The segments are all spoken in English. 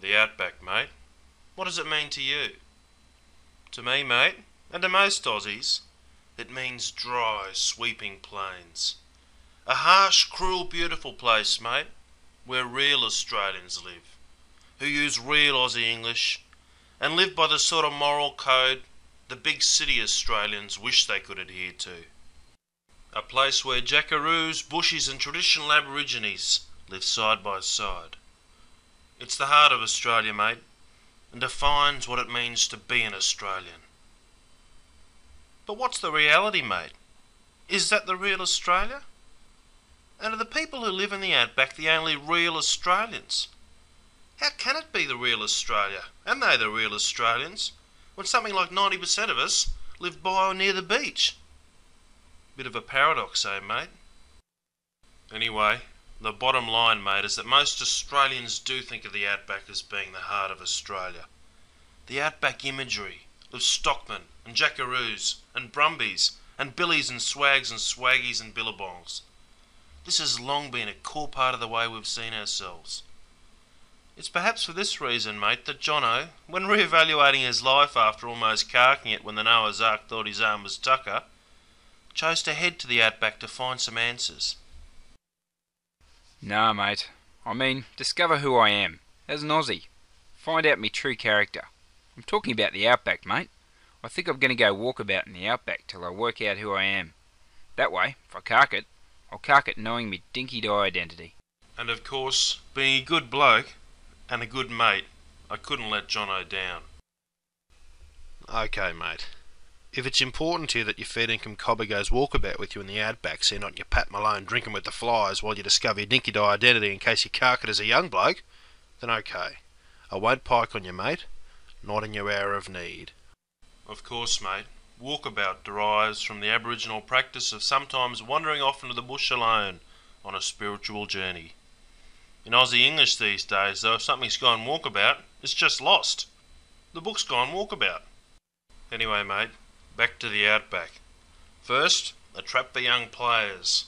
The outback, mate. What does it mean to you? To me, mate, and to most Aussies, it means dry, sweeping plains. A harsh, cruel, beautiful place, mate, where real Australians live, who use real Aussie English, and live by the sort of moral code the big city Australians wish they could adhere to. A place where jackaroos, bushies and traditional Aborigines live side by side. It's the heart of Australia, mate, and defines what it means to be an Australian. But what's the reality, mate? Is that the real Australia? And are the people who live in the outback the only real Australians? How can it be the real Australia, and they the real Australians, when something like 90% of us live by or near the beach? Bit of a paradox, eh, mate? Anyway, the bottom line, mate, is that most Australians do think of the outback as being the heart of Australia. The outback imagery of stockmen and jackaroos and brumbies and billies and swags and swaggies and billabongs. This has long been a core part of the way we've seen ourselves. It's perhaps for this reason, mate, that Jono, when re-evaluating his life after almost carking it when the Noah's Ark thought his arm was Tucker, chose to head to the outback to find some answers. Nah, mate. I mean, discover who I am, as an Aussie. Find out me true character. I'm talking about the outback, mate. I think I'm going to go walk about in the outback till I work out who I am. That way, if I cark it, I'll cark it knowing me dinky-dye identity. And of course, being a good bloke and a good mate, I couldn't let Jono down. Okay, mate. If it's important to you that your fair-income cobber goes walkabout with you in the outback, so you're not your Pat Malone drinking with the flies while you discover your dinky-dye identity in case you cark it as a young bloke, then okay. I won't pike on you, mate. Not in your hour of need. Of course, mate. Walkabout derives from the Aboriginal practice of sometimes wandering off into the bush alone on a spiritual journey. In Aussie English these days, though, if something's gone walkabout, it's just lost. The book's gone walkabout. Anyway, mate. Back to the outback. First, a trap for young players.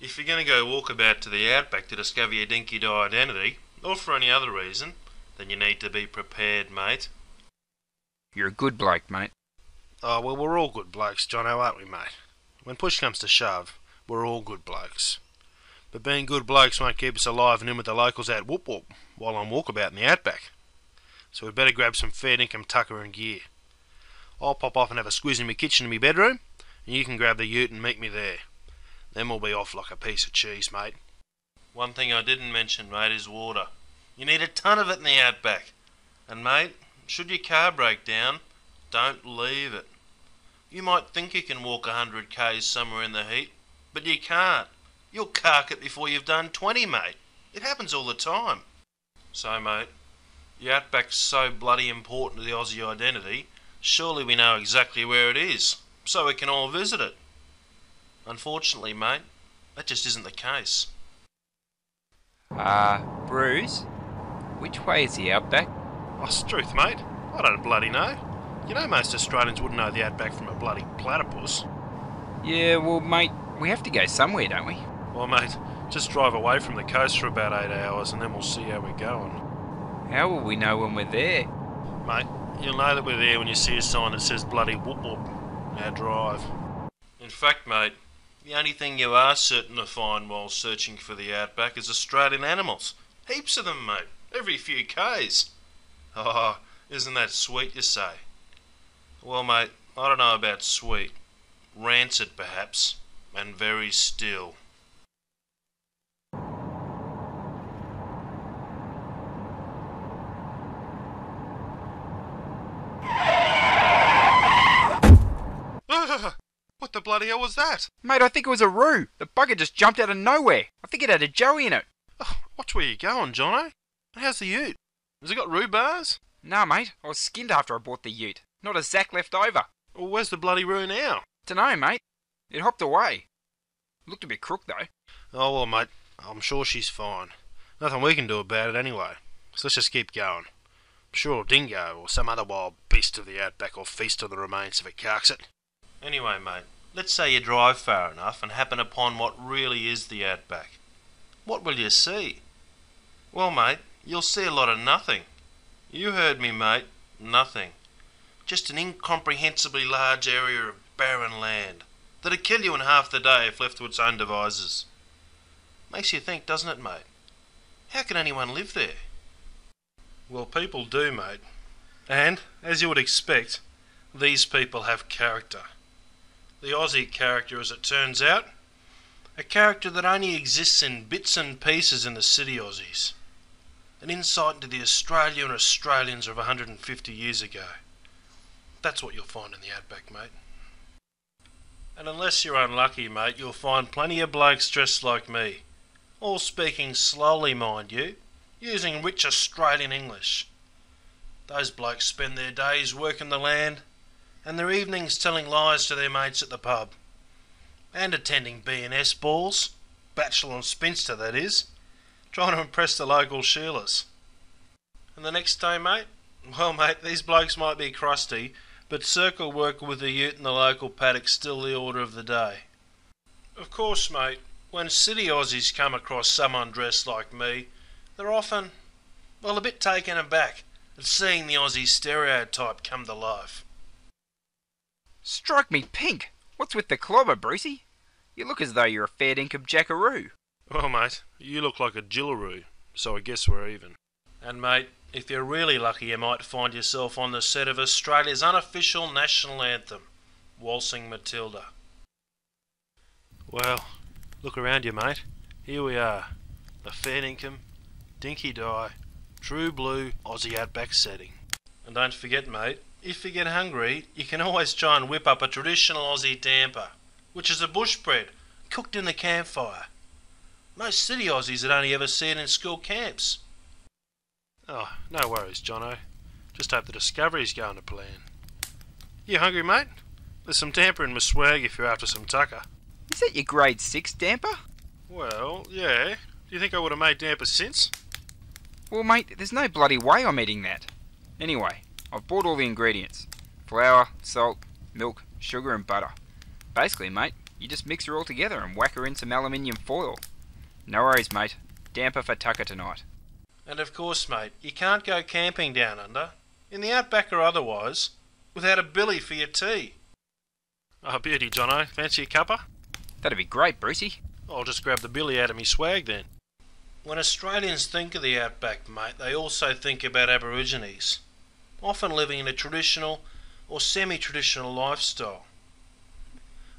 If you're going to go walkabout to the outback to discover your dinky-dye identity, or for any other reason, then you need to be prepared, mate. You're a good bloke, mate. Oh, well, we're all good blokes, Jono, aren't we, mate? When push comes to shove, we're all good blokes. But being good blokes won't keep us alive and in with the locals out whoop-whoop while I'm walkabout in the outback. So we'd better grab some fair-income tucker and gear. I'll pop off and have a squiz in my kitchen and my bedroom, and you can grab the ute and meet me there. Then we'll be off like a piece of cheese, mate. One thing I didn't mention, mate, is water. You need a ton of it in the outback. And, mate, should your car break down, don't leave it. You might think you can walk 100 k's somewhere in the heat, but you can't. You'll cark it before you've done 20, mate. It happens all the time. So, mate, the outback's so bloody important to the Aussie identity, surely we know exactly where it is, so we can all visit it. Unfortunately, mate, that just isn't the case. Bruce? Which way is the outback? Oh, struth, mate. I don't bloody know. You know most Australians wouldn't know the outback from a bloody platypus. Yeah, well, mate, we have to go somewhere, don't we? Well, mate, just drive away from the coast for about 8 hours and then we'll see how we're going. How will we know when we're there? Mate, you'll know that we're there when you see a sign that says bloody whoop whoop, now drive. In fact, mate, the only thing you are certain to find while searching for the outback is Australian animals. Heaps of them, mate, every few k's. Oh, isn't that sweet, you say? Well, mate, I don't know about sweet. Rancid, perhaps, and very still. What the bloody hell was that? Mate, I think it was a roo. The bugger just jumped out of nowhere. I think it had a joey in it. Oh, watch where you're going, Jono. And how's the ute? Has it got roo bars? Nah, mate. I was skinned after I bought the ute. Not a sack left over. Well, where's the bloody roo now? Dunno, mate. It hopped away. Looked a bit crook, though. Oh, well, mate. I'm sure she's fine. Nothing we can do about it anyway. So let's just keep going. I'm sure a dingo or some other wild beast of the outback will feast on the remains if it carks it. Anyway, mate, let's say you drive far enough and happen upon what really is the outback. What will you see? Well, mate, you'll see a lot of nothing, You heard me, mate. Nothing. Just an incomprehensibly large area of barren land that'd kill you in half the day if left to its own devices. Makes you think, doesn't it, mate? How can anyone live there? Well, people do, mate. And, as you would expect, these people have character. The Aussie character, as it turns out. A character that only exists in bits and pieces in the city Aussies. An insight into the Australia and Australians of 150 years ago. That's what you'll find in the outback, mate. And unless you're unlucky, mate, you'll find plenty of blokes dressed like me. All speaking slowly, mind you, using rich Australian English. Those blokes spend their days working the land, and their evenings telling lies to their mates at the pub. And attending B&S balls, bachelor and spinster that is, trying to impress the local Sheilas. And the next day, mate? Well, mate, these blokes might be crusty, but circle work with the ute in the local paddock's still the order of the day. Of course, mate, when city Aussies come across someone dressed like me, they're often, well, a bit taken aback at seeing the Aussie stereotype come to life. Strike me pink! What's with the clobber, Brucey? You look as though you're a fair dinkum jackaroo. Well, mate, you look like a jillaroo, so I guess we're even. And, mate, if you're really lucky, you might find yourself on the set of Australia's unofficial national anthem, Waltzing Matilda. Well, look around you, mate. Here we are. The fair dinkum, dinky die, true blue Aussie outback setting. And don't forget, mate, if you get hungry, you can always try and whip up a traditional Aussie damper, which is a bush bread, cooked in the campfire. Most city Aussies had only ever seen it in school camps. Oh, no worries, Jono. Just hope the discovery's going to plan. You hungry, mate? There's some damper in my swag if you're after some tucker. Is that your grade 6 damper? Well, yeah. Do you think I would have made damper since? Well, mate, there's no bloody way I'm eating that. Anyway, I've bought all the ingredients. Flour, salt, milk, sugar and butter. Basically, mate, you just mix her all together and whack her in some aluminium foil. No worries, mate. Damper for tucker tonight. And of course, mate, you can't go camping down under, in the outback or otherwise, without a billy for your tea. Oh, beauty, Jono. Fancy a cuppa? That'd be great, Brucey. I'll just grab the billy out of me swag then. When Australians think of the outback, mate, they also think about Aborigines, often living in a traditional or semi-traditional lifestyle.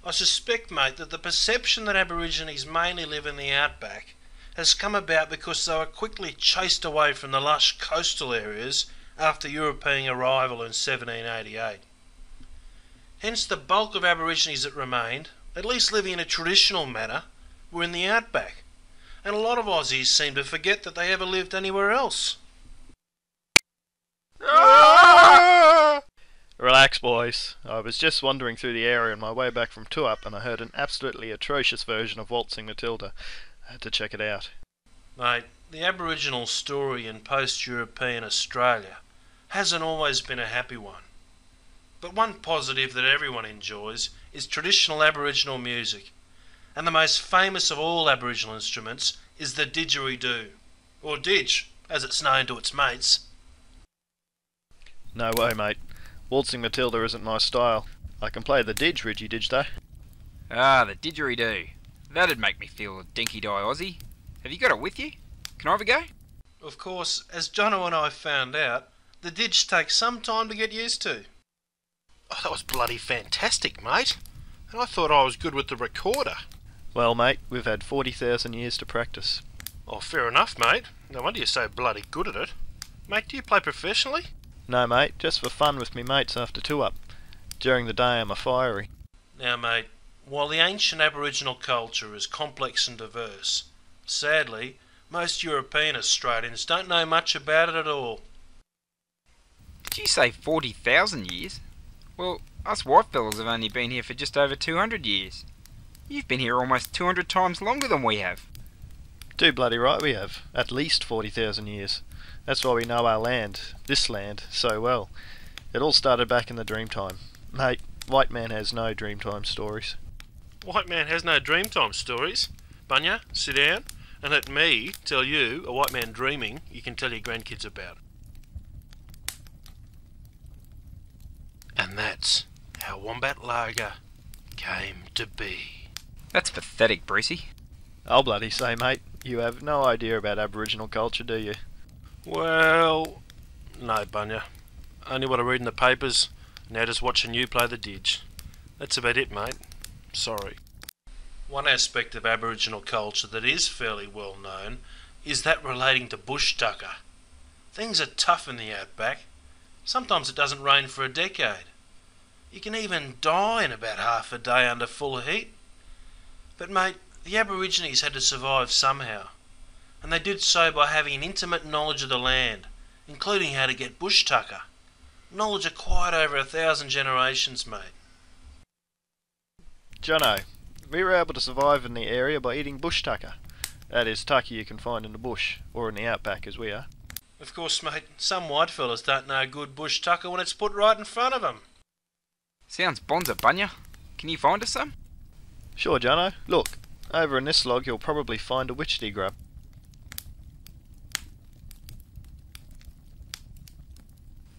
I suspect, mate, that the perception that Aborigines mainly live in the outback has come about because they were quickly chased away from the lush coastal areas after European arrival in 1788. Hence the bulk of Aborigines that remained, at least living in a traditional manner, were in the outback, and a lot of Aussies seem to forget that they ever lived anywhere else. Relax, boys. I was just wandering through the area on my way back from Tuap and I heard an absolutely atrocious version of Waltzing Matilda. I had to check it out. Mate, the Aboriginal story in post-European Australia hasn't always been a happy one. But one positive that everyone enjoys is traditional Aboriginal music, and the most famous of all Aboriginal instruments is the didgeridoo, or didge, as it's known to its mates. No way, mate. Waltzing Matilda isn't my style. I can play the didge, Ridgy Didge, though. Ah, the didgeridoo. That'd make me feel a dinky-die Aussie. Have you got it with you? Can I have a go? Of course, as Jono and I found out, the didge takes some time to get used to. Oh, that was bloody fantastic, mate. And I thought I was good with the recorder. Well, mate, we've had 40,000 years to practice. Oh, fair enough, mate. No wonder you're so bloody good at it. Mate, do you play professionally? No, mate, just for fun with me mates after two-up. During the day I'm a fiery. Now, mate, while the ancient Aboriginal culture is complex and diverse, sadly, most European Australians don't know much about it at all. Did you say 40,000 years? Well, us white fellas have only been here for just over 200 years. You've been here almost 200 times longer than we have. Too bloody right we have. At least 40,000 years. That's why we know our land, this land, so well. It all started back in the Dreamtime. Mate, white man has no Dreamtime stories. White man has no Dreamtime stories? Bunya, sit down, and let me tell you, a white man dreaming, you can tell your grandkids about. And that's how Wombat Lager came to be. That's pathetic, Brucey. I'll bloody say, mate, you have no idea about Aboriginal culture, do you? Well, no, Bunya. Only what I read in the papers, now just watching you play the didge. That's about it, mate. Sorry. One aspect of Aboriginal culture that is fairly well known is that relating to bush tucker. Things are tough in the outback. Sometimes it doesn't rain for a decade. You can even die in about half a day under full heat. But mate, the Aborigines had to survive somehow, and they did so by having an intimate knowledge of the land, including how to get bush tucker. Knowledge acquired over 1,000 generations, mate. Jono, we were able to survive in the area by eating bush tucker. That is, tucker you can find in the bush, or in the outback as we are. Of course, mate, some white fellas don't know good bush tucker when it's put right in front of them. Sounds bonza, Bunya. Can you find us some? Sure, Jono. Look, over in this log you'll probably find a witchetty grub.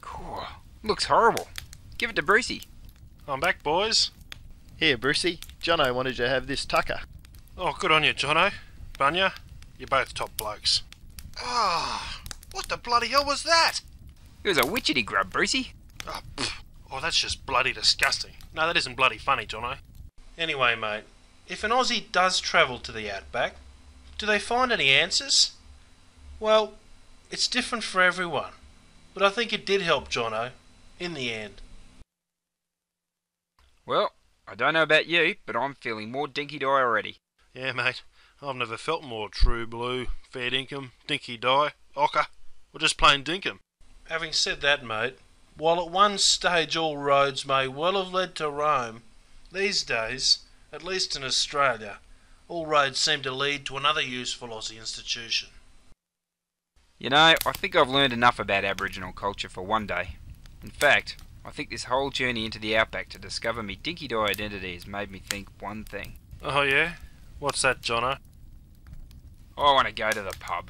Cool. Looks horrible. Give it to Brucey. I'm back, boys. Here, Brucey. Jono wanted you to have this tucker. Oh, good on you, Jono. Bunya, you're both top blokes. Ah, oh, what the bloody hell was that? It was a witchetty grub, Brucey. Oh, pfft. Oh, that's just bloody disgusting. No, that isn't bloody funny, Jono. Anyway, mate, if an Aussie does travel to the outback, do they find any answers? Well, it's different for everyone, but I think it did help Jono, in the end. Well, I don't know about you, but I'm feeling more dinky-die already. Yeah, mate, I've never felt more true blue, fair dinkum, dinky-die, ochre, or just plain dinkum. Having said that, mate, while at one stage all roads may well have led to Rome, these days, at least in Australia, all roads seem to lead to another useful Aussie institution. You know, I think I've learned enough about Aboriginal culture for one day. In fact, I think this whole journey into the outback to discover me dinky-die identity has made me think one thing. Oh yeah? What's that, Jono? I want to go to the pub.